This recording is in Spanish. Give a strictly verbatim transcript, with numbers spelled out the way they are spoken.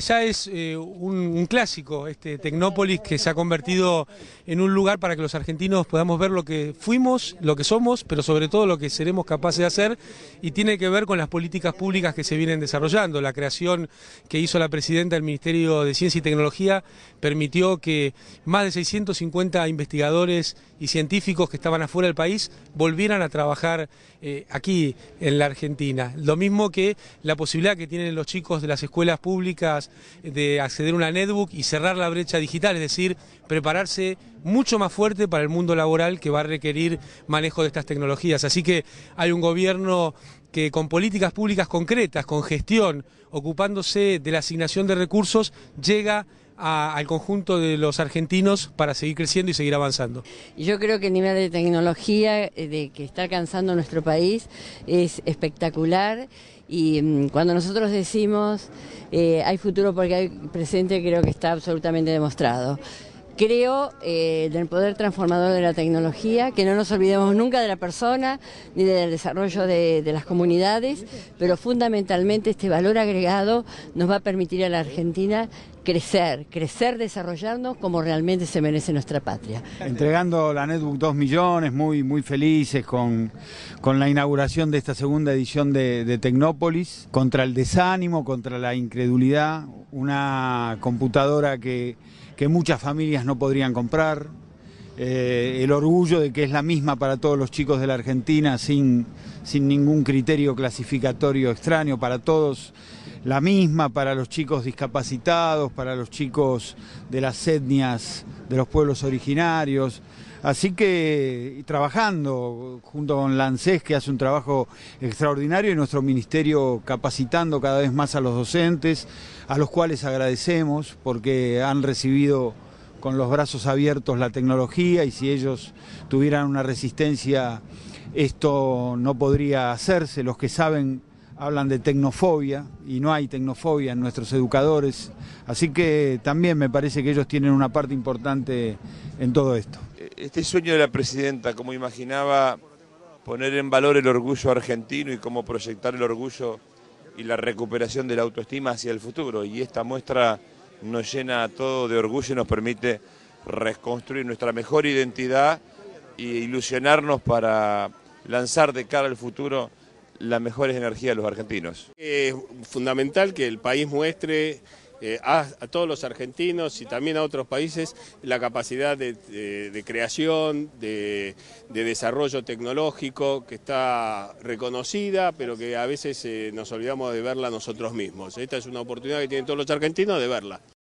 Ya es eh, un, un clásico este Tecnópolis, que se ha convertido en un lugar para que los argentinos podamos ver lo que fuimos, lo que somos, pero sobre todo lo que seremos capaces de hacer, y tiene que ver con las políticas públicas que se vienen desarrollando. La creación que hizo la presidenta del Ministerio de Ciencia y Tecnología permitió que más de seiscientos cincuenta investigadores y científicos que estaban afuera del país volvieran a trabajar eh, aquí en la Argentina. Lo mismo que la posibilidad que tienen los chicos de las escuelas públicas de acceder a una netbook y cerrar la brecha digital, es decir, prepararse mucho más fuerte para el mundo laboral, que va a requerir manejo de estas tecnologías. Así que hay un gobierno que con políticas públicas concretas, con gestión, ocupándose de la asignación de recursos, llega a, al conjunto de los argentinos para seguir creciendo y seguir avanzando. Yo creo que el nivel de tecnología de que está alcanzando nuestro país es espectacular, y cuando nosotros decimos eh, hay futuro porque hay presente, creo que está absolutamente demostrado. Creo eh, del poder transformador de la tecnología, que no nos olvidemos nunca de la persona ni del desarrollo de, de las comunidades, pero fundamentalmente este valor agregado nos va a permitir a la Argentina crecer, crecer, desarrollarnos como realmente se merece nuestra patria. Entregando la netbook dos millones, muy, muy felices con, con la inauguración de esta segunda edición de, de Tecnópolis, contra el desánimo, contra la incredulidad, una computadora que... que muchas familias no podrían comprar, eh, el orgullo de que es la misma para todos los chicos de la Argentina, sin, sin ningún criterio clasificatorio extraño, para todos la misma, para los chicos discapacitados, para los chicos de las etnias, de los pueblos originarios. Así que trabajando junto con la ANSES, que hace un trabajo extraordinario, y nuestro ministerio capacitando cada vez más a los docentes, a los cuales agradecemos porque han recibido con los brazos abiertos la tecnología, y si ellos tuvieran una resistencia esto no podría hacerse. Los que saben hablan de tecnofobia, y no hay tecnofobia en nuestros educadores, así que también me parece que ellos tienen una parte importante en todo esto. Este sueño de la presidenta, como imaginaba, poner en valor el orgullo argentino y cómo proyectar el orgullo y la recuperación de la autoestima hacia el futuro, y esta muestra nos llena a todos de orgullo y nos permite reconstruir nuestra mejor identidad e ilusionarnos para lanzar de cara al futuro las mejores energías de los argentinos. Es fundamental que el país muestre eh, a, a todos los argentinos y también a otros países la capacidad de, de, de creación, de, de desarrollo tecnológico, que está reconocida, pero que a veces eh, nos olvidamos de verla nosotros mismos. Esta es una oportunidad que tienen todos los argentinos de verla.